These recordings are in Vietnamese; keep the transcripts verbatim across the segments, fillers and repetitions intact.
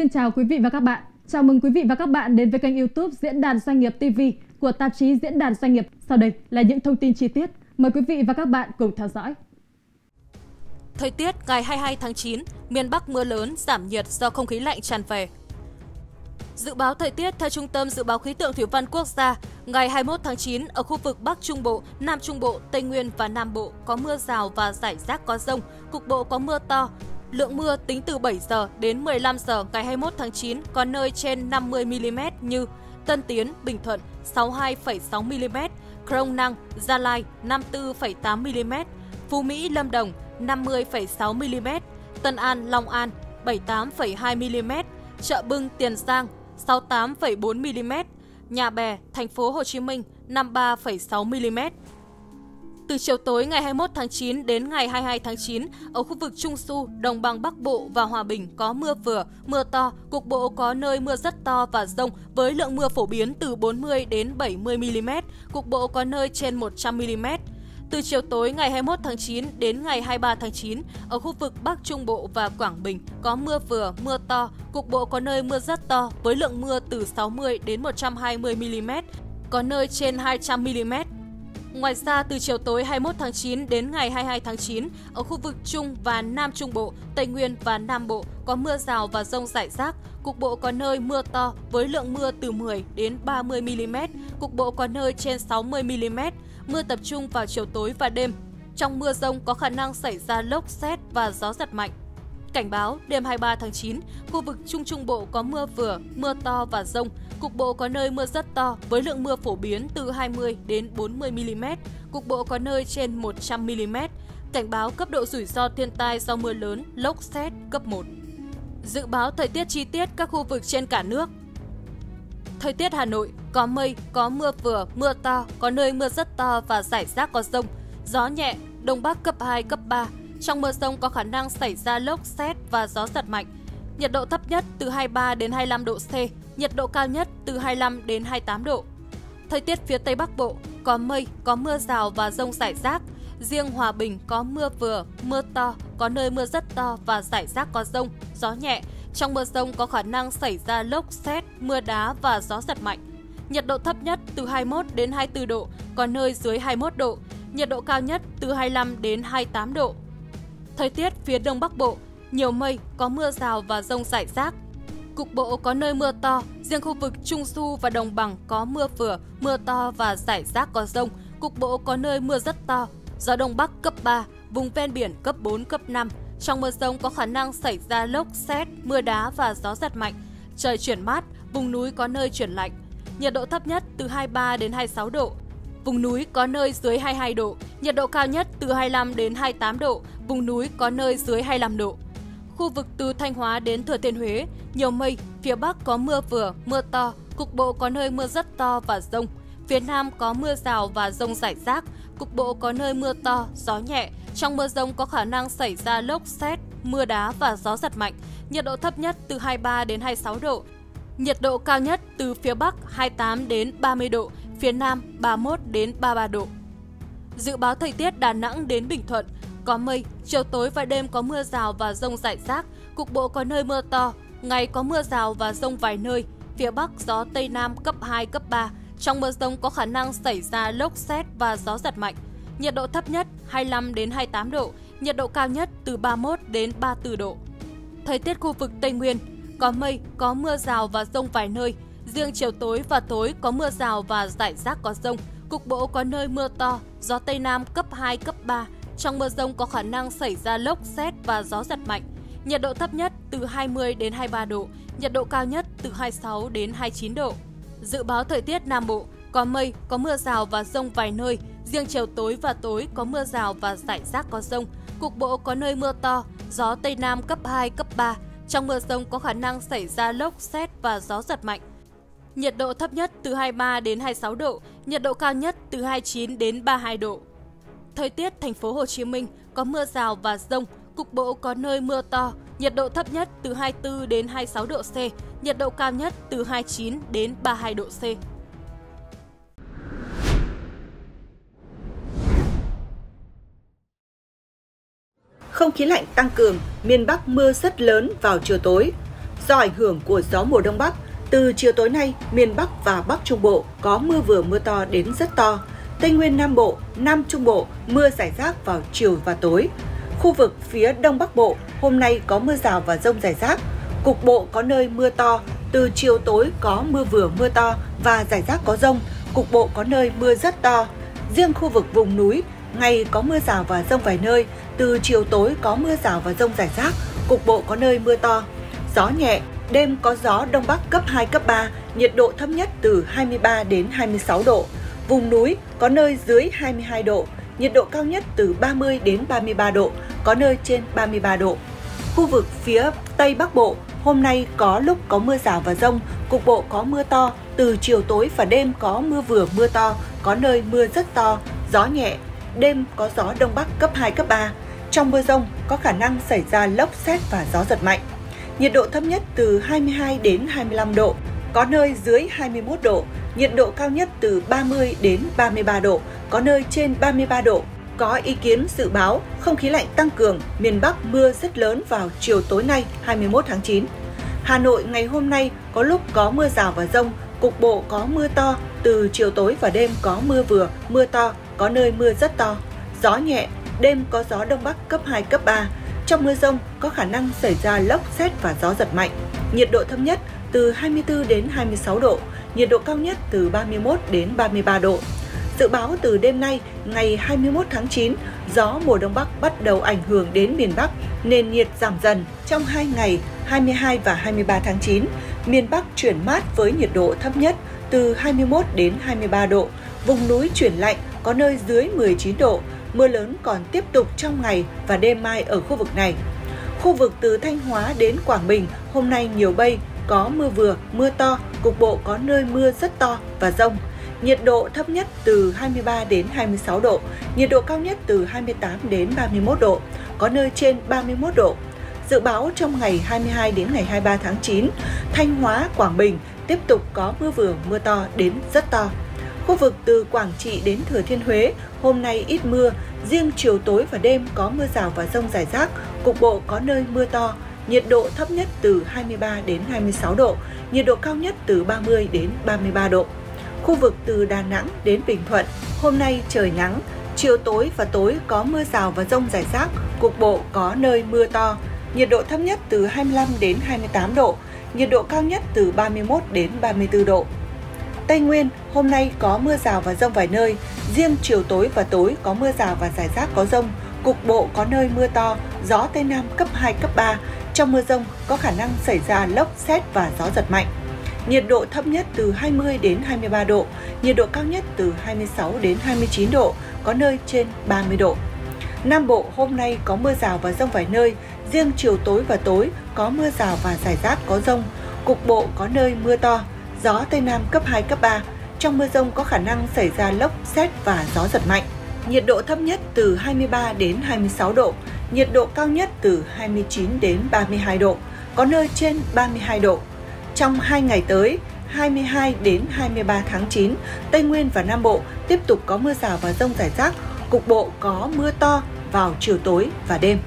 Xin chào quý vị và các bạn. Chào mừng quý vị và các bạn đến với kênh YouTube Diễn đàn Doanh nghiệp ti vi của tạp chí Diễn đàn Doanh nghiệp. Sau đây là những thông tin chi tiết. Mời quý vị và các bạn cùng theo dõi. Thời tiết ngày hai mươi hai tháng chín, miền Bắc mưa lớn, giảm nhiệt do không khí lạnh tràn về. Dự báo thời tiết theo Trung tâm Dự báo Khí tượng Thủy văn Quốc gia, ngày hai mươi mốt tháng chín ở khu vực Bắc Trung Bộ, Nam Trung Bộ, Tây Nguyên và Nam Bộ có mưa rào và rải rác có dông, cục bộ có mưa to. Lượng mưa tính từ bảy giờ đến mười lăm giờ ngày hai mươi mốt tháng chín có nơi trên năm mươi mi li mét như Tân Tiến, Bình Thuận sáu mươi hai phẩy sáu mi li mét, Krông Năng, Gia Lai năm mươi tư phẩy tám mi li mét, Phú Mỹ, Lâm Đồng năm mươi phẩy sáu mi li mét, Tân An, Long An bảy mươi tám phẩy hai mi li mét, Chợ Bưng, Tiền Giang sáu mươi tám phẩy bốn mi li mét, Nhà Bè, Thành phố Hồ Chí Minh năm mươi ba phẩy sáu mi li mét. Từ chiều tối ngày hai mươi mốt tháng chín đến ngày hai mươi hai tháng chín, ở khu vực Trung Du, Đồng bằng Bắc Bộ và Hòa Bình có mưa vừa, mưa to, cục bộ có nơi mưa rất to và dông với lượng mưa phổ biến từ bốn mươi đến bảy mươi mi li mét, cục bộ có nơi trên một trăm mi li mét. Từ chiều tối ngày hai mươi mốt tháng chín đến ngày hai mươi ba tháng chín, ở khu vực Bắc Trung Bộ và Quảng Bình có mưa vừa, mưa to, cục bộ có nơi mưa rất to với lượng mưa từ sáu mươi đến một trăm hai mươi mi li mét, có nơi trên hai trăm mi li mét. Ngoài ra, từ chiều tối hai mươi mốt tháng chín đến ngày hai mươi hai tháng chín, ở khu vực Trung và Nam Trung Bộ, Tây Nguyên và Nam Bộ có mưa rào và dông rải rác, cục bộ có nơi mưa to với lượng mưa từ mười đến ba mươi mi li mét, cục bộ có nơi trên sáu mươi mi li mét, mưa tập trung vào chiều tối và đêm. Trong mưa dông có khả năng xảy ra lốc sét và gió giật mạnh. Cảnh báo, đêm hai mươi ba tháng chín, khu vực Trung Trung Bộ có mưa vừa, mưa to và dông, cục bộ có nơi mưa rất to với lượng mưa phổ biến từ hai mươi đến bốn mươi mi li mét, cục bộ có nơi trên một trăm mi li mét. Cảnh báo cấp độ rủi ro thiên tai do mưa lớn, lốc sét cấp một. Dự báo thời tiết chi tiết các khu vực trên cả nước. Thời tiết Hà Nội có mây, có mưa vừa, mưa to, có nơi mưa rất to và rải rác có dông, gió nhẹ, đông bắc cấp hai, cấp ba. Trong mưa dông có khả năng xảy ra lốc sét và gió giật mạnh. Nhiệt độ thấp nhất từ hai mươi ba đến hai mươi lăm độ C, nhiệt độ cao nhất từ hai mươi lăm đến hai mươi tám độ. Thời tiết phía Tây Bắc Bộ có mây, có mưa rào và dông rải rác. Riêng Hòa Bình có mưa vừa, mưa to, có nơi mưa rất to và rải rác có dông, gió nhẹ. Trong mưa dông có khả năng xảy ra lốc sét, mưa đá và gió giật mạnh. Nhiệt độ thấp nhất từ hai mươi mốt đến hai mươi tư độ, có nơi dưới hai mươi mốt độ. Nhiệt độ cao nhất từ hai mươi lăm đến hai mươi tám độ. Thời tiết phía Đông Bắc Bộ nhiều mây, có mưa rào và dông rải rác. Cục bộ có nơi mưa to, riêng khu vực Trung Du và Đồng bằng có mưa vừa, mưa to và rải rác có dông. Cục bộ có nơi mưa rất to, gió Đông Bắc cấp ba, vùng ven biển cấp bốn, cấp năm. Trong mưa dông có khả năng xảy ra lốc, sét, mưa đá và gió giật mạnh. Trời chuyển mát, vùng núi có nơi chuyển lạnh. Nhiệt độ thấp nhất từ hai mươi ba đến hai mươi sáu độ. Vùng núi có nơi dưới hai mươi hai độ, nhiệt độ cao nhất từ hai mươi lăm đến hai mươi tám độ, vùng núi có nơi dưới hai mươi lăm độ. Khu vực từ Thanh Hóa đến Thừa Thiên Huế, nhiều mây, phía Bắc có mưa vừa, mưa to, cục bộ có nơi mưa rất to và dông. Phía Nam có mưa rào và dông rải rác, cục bộ có nơi mưa to, gió nhẹ. Trong mưa dông có khả năng xảy ra lốc sét, mưa đá và gió giật mạnh, nhiệt độ thấp nhất từ hai mươi ba đến hai mươi sáu độ. Nhiệt độ cao nhất từ phía Bắc hai mươi tám đến ba mươi độ, phía Nam ba mươi mốt đến ba mươi ba độ. Dự báo thời tiết Đà Nẵng đến Bình Thuận có mây, chiều tối và đêm có mưa rào và dông rải rác, cục bộ có nơi mưa to, ngày có mưa rào và dông vài nơi, phía Bắc gió Tây Nam cấp hai, cấp ba. Trong mưa dông có khả năng xảy ra lốc sét và gió giật mạnh. Nhiệt độ thấp nhất hai mươi lăm đến hai mươi tám độ, nhiệt độ cao nhất từ ba mươi mốt đến ba mươi tư độ. Thời tiết khu vực Tây Nguyên có mây, có mưa rào và dông vài nơi, riêng chiều tối và tối có mưa rào và rải rác có dông, cục bộ có nơi mưa to, gió Tây Nam cấp hai, cấp ba. Trong mưa dông có khả năng xảy ra lốc sét và gió giật mạnh. Nhiệt độ thấp nhất từ hai mươi đến hai mươi ba độ, nhiệt độ cao nhất từ hai mươi sáu đến hai mươi chín độ. Dự báo thời tiết Nam Bộ có mây, có mưa rào và dông vài nơi, riêng chiều tối và tối có mưa rào và rải rác có dông, cục bộ có nơi mưa to, gió Tây Nam cấp hai, cấp ba. Trong mưa dông có khả năng xảy ra lốc sét và gió giật mạnh. Nhiệt độ thấp nhất từ hai mươi ba đến hai mươi sáu độ, nhiệt độ cao nhất từ hai mươi chín đến ba mươi hai độ. Thời tiết thành phố Hồ Chí Minh có mưa rào và dông, cục bộ có nơi mưa to, nhiệt độ thấp nhất từ hai mươi tư đến hai mươi sáu độ C, nhiệt độ cao nhất từ hai mươi chín đến ba mươi hai độ C. Không khí lạnh tăng cường, miền Bắc mưa rất lớn vào chiều tối. Do ảnh hưởng của gió mùa Đông Bắc, từ chiều tối nay, miền Bắc và Bắc Trung Bộ có mưa vừa mưa to đến rất to. Tây Nguyên, Nam Bộ, Nam Trung Bộ mưa rải rác vào chiều và tối. Khu vực phía Đông Bắc Bộ hôm nay có mưa rào và dông rải rác. Cục bộ có nơi mưa to, từ chiều tối có mưa vừa mưa to và rải rác có dông. Cục bộ có nơi mưa rất to. Riêng khu vực vùng núi, ngày có mưa rào và dông vài nơi, từ chiều tối có mưa rào và dông rải rác, cục bộ có nơi mưa to. Gió nhẹ, đêm có gió Đông Bắc cấp hai, cấp ba, nhiệt độ thấp nhất từ hai mươi ba đến hai mươi sáu độ. Vùng núi có nơi dưới hai mươi hai độ, nhiệt độ cao nhất từ ba mươi đến ba mươi ba độ, có nơi trên ba mươi ba độ. Khu vực phía Tây Bắc Bộ, hôm nay có lúc có mưa rào và dông, cục bộ có mưa to, từ chiều tối và đêm có mưa vừa mưa to, có nơi mưa rất to, gió nhẹ, đêm có gió Đông Bắc cấp hai, cấp ba. Trong mưa dông có khả năng xảy ra lốc sét và gió giật mạnh. Nhiệt độ thấp nhất từ hai mươi hai đến hai mươi lăm độ, có nơi dưới hai mươi mốt độ, nhiệt độ cao nhất từ ba mươi đến ba mươi ba độ, có nơi trên ba mươi ba độ. Có ý kiến dự báo không khí lạnh tăng cường, miền Bắc mưa rất lớn vào chiều tối nay hai mươi mốt tháng chín. Hà Nội ngày hôm nay có lúc có mưa rào và dông, cục bộ có mưa to, từ chiều tối và đêm có mưa vừa, mưa to, có nơi mưa rất to. Gió nhẹ, đêm có gió Đông Bắc cấp hai, cấp ba. Trong mưa dông có khả năng xảy ra lốc sét và gió giật mạnh. Nhiệt độ thấp nhất từ hai mươi tư đến hai mươi sáu độ, nhiệt độ cao nhất từ ba mươi mốt đến ba mươi ba độ. Dự báo từ đêm nay, ngày hai mươi mốt tháng chín, gió mùa Đông Bắc bắt đầu ảnh hưởng đến miền Bắc, nên nhiệt giảm dần. Trong hai ngày hai mươi hai và hai mươi ba tháng chín, miền Bắc chuyển mát với nhiệt độ thấp nhất từ hai mươi mốt đến hai mươi ba độ, vùng núi chuyển lạnh, có nơi dưới mười chín độ. Mưa lớn còn tiếp tục trong ngày và đêm mai ở khu vực này. Khu vực từ Thanh Hóa đến Quảng Bình hôm nay nhiều mây, có mưa vừa, mưa to, cục bộ có nơi mưa rất to và dông. Nhiệt độ thấp nhất từ hai mươi ba đến hai mươi sáu độ, nhiệt độ cao nhất từ hai mươi tám đến ba mươi mốt độ, có nơi trên ba mươi mốt độ. Dự báo trong ngày hai mươi hai đến ngày hai mươi ba tháng chín, Thanh Hóa, Quảng Bình tiếp tục có mưa vừa, mưa to đến rất to. Khu vực từ Quảng Trị đến Thừa Thiên Huế, hôm nay ít mưa, riêng chiều tối và đêm có mưa rào và dông rải rác, cục bộ có nơi mưa to, nhiệt độ thấp nhất từ hai mươi ba đến hai mươi sáu độ, nhiệt độ cao nhất từ ba mươi đến ba mươi ba độ. Khu vực từ Đà Nẵng đến Bình Thuận, hôm nay trời nắng, chiều tối và tối có mưa rào và dông rải rác, cục bộ có nơi mưa to, nhiệt độ thấp nhất từ hai mươi lăm đến hai mươi tám độ, nhiệt độ cao nhất từ ba mươi mốt đến ba mươi tư độ. Tây Nguyên, hôm nay có mưa rào và dông vài nơi, riêng chiều tối và tối có mưa rào và rải rác có dông, cục bộ có nơi mưa to, gió Tây Nam cấp hai, cấp ba. Trong mưa dông có khả năng xảy ra lốc, sét và gió giật mạnh. Nhiệt độ thấp nhất từ hai mươi đến hai mươi ba độ, nhiệt độ cao nhất từ hai mươi sáu đến hai mươi chín độ, có nơi trên ba mươi độ. Nam Bộ hôm nay có mưa rào và dông vài nơi, riêng chiều tối và tối có mưa rào và rải rác có dông, cục bộ có nơi mưa to. Gió Tây Nam cấp hai, cấp ba, trong mưa dông có khả năng xảy ra lốc, sét và gió giật mạnh. Nhiệt độ thấp nhất từ hai mươi ba đến hai mươi sáu độ, nhiệt độ cao nhất từ hai mươi chín đến ba mươi hai độ, có nơi trên ba mươi hai độ. Trong hai ngày tới, hai mươi hai đến hai mươi ba tháng chín, Tây Nguyên và Nam Bộ tiếp tục có mưa rào và dông rải rác, cục bộ có mưa to vào chiều tối và đêm.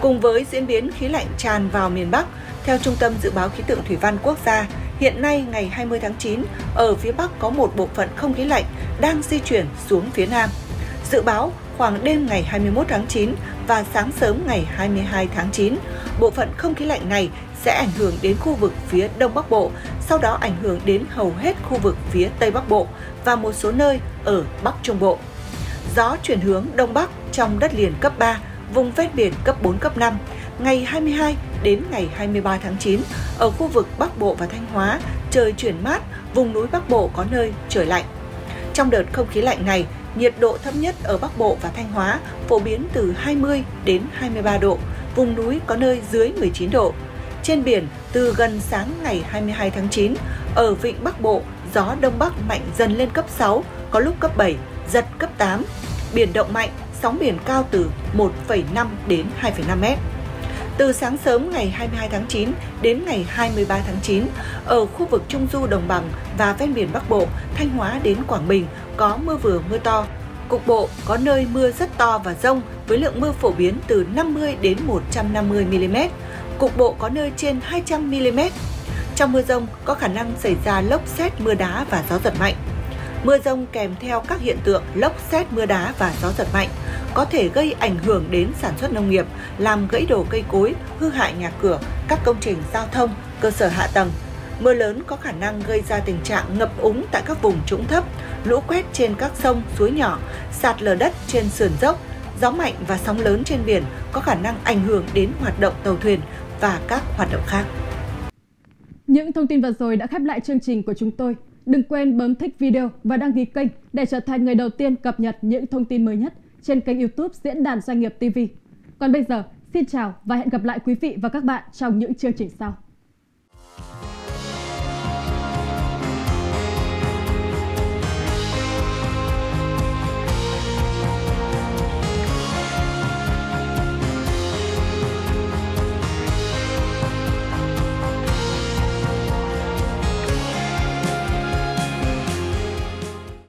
Cùng với diễn biến khí lạnh tràn vào miền Bắc, theo Trung tâm Dự báo Khí tượng Thủy văn Quốc gia, hiện nay ngày hai mươi tháng chín, ở phía Bắc có một bộ phận không khí lạnh đang di chuyển xuống phía Nam. Dự báo khoảng đêm ngày hai mươi mốt tháng chín và sáng sớm ngày hai mươi hai tháng chín, bộ phận không khí lạnh này sẽ ảnh hưởng đến khu vực phía Đông Bắc Bộ, sau đó ảnh hưởng đến hầu hết khu vực phía Tây Bắc Bộ và một số nơi ở Bắc Trung Bộ. Gió chuyển hướng Đông Bắc trong đất liền cấp ba, vùng ven biển cấp bốn, cấp năm. Ngày hai mươi hai đến ngày hai mươi ba tháng chín, ở khu vực Bắc Bộ và Thanh Hóa, trời chuyển mát, vùng núi Bắc Bộ có nơi trời lạnh. Trong đợt không khí lạnh này, nhiệt độ thấp nhất ở Bắc Bộ và Thanh Hóa phổ biến từ hai mươi đến hai mươi ba độ, vùng núi có nơi dưới mười chín độ. Trên biển, từ gần sáng ngày hai mươi hai tháng chín, ở vịnh Bắc Bộ, gió Đông Bắc mạnh dần lên cấp sáu, có lúc cấp bảy, giật cấp tám. Biển động mạnh, sóng biển cao từ một phẩy năm đến hai phẩy năm mét. Từ sáng sớm ngày hai mươi hai tháng chín đến ngày hai mươi ba tháng chín, ở khu vực Trung Du Đồng Bằng và ven biển Bắc Bộ, Thanh Hóa đến Quảng Bình có mưa vừa mưa to. Cục bộ có nơi mưa rất to và dông với lượng mưa phổ biến từ năm mươi đến một trăm năm mươi mi li mét. cục bộ có nơi trên hai trăm mi-li-mét. Trong mưa dông có khả năng xảy ra lốc sét, mưa đá và gió giật mạnh. Mưa dông kèm theo các hiện tượng lốc sét, mưa đá và gió giật mạnh có thể gây ảnh hưởng đến sản xuất nông nghiệp, làm gãy đổ cây cối, hư hại nhà cửa, các công trình giao thông, cơ sở hạ tầng. Mưa lớn có khả năng gây ra tình trạng ngập úng tại các vùng trũng thấp, lũ quét trên các sông, suối nhỏ, sạt lở đất trên sườn dốc. Gió mạnh và sóng lớn trên biển có khả năng ảnh hưởng đến hoạt động tàu thuyền và các hoạt động khác. Những thông tin vừa rồi đã khép lại chương trình của chúng tôi. Đừng quên bấm thích video và đăng ký kênh để trở thành người đầu tiên cập nhật những thông tin mới nhất trên kênh YouTube Diễn đàn Doanh nghiệp ti vi. Còn bây giờ, xin chào và hẹn gặp lại quý vị và các bạn trong những chương trình sau.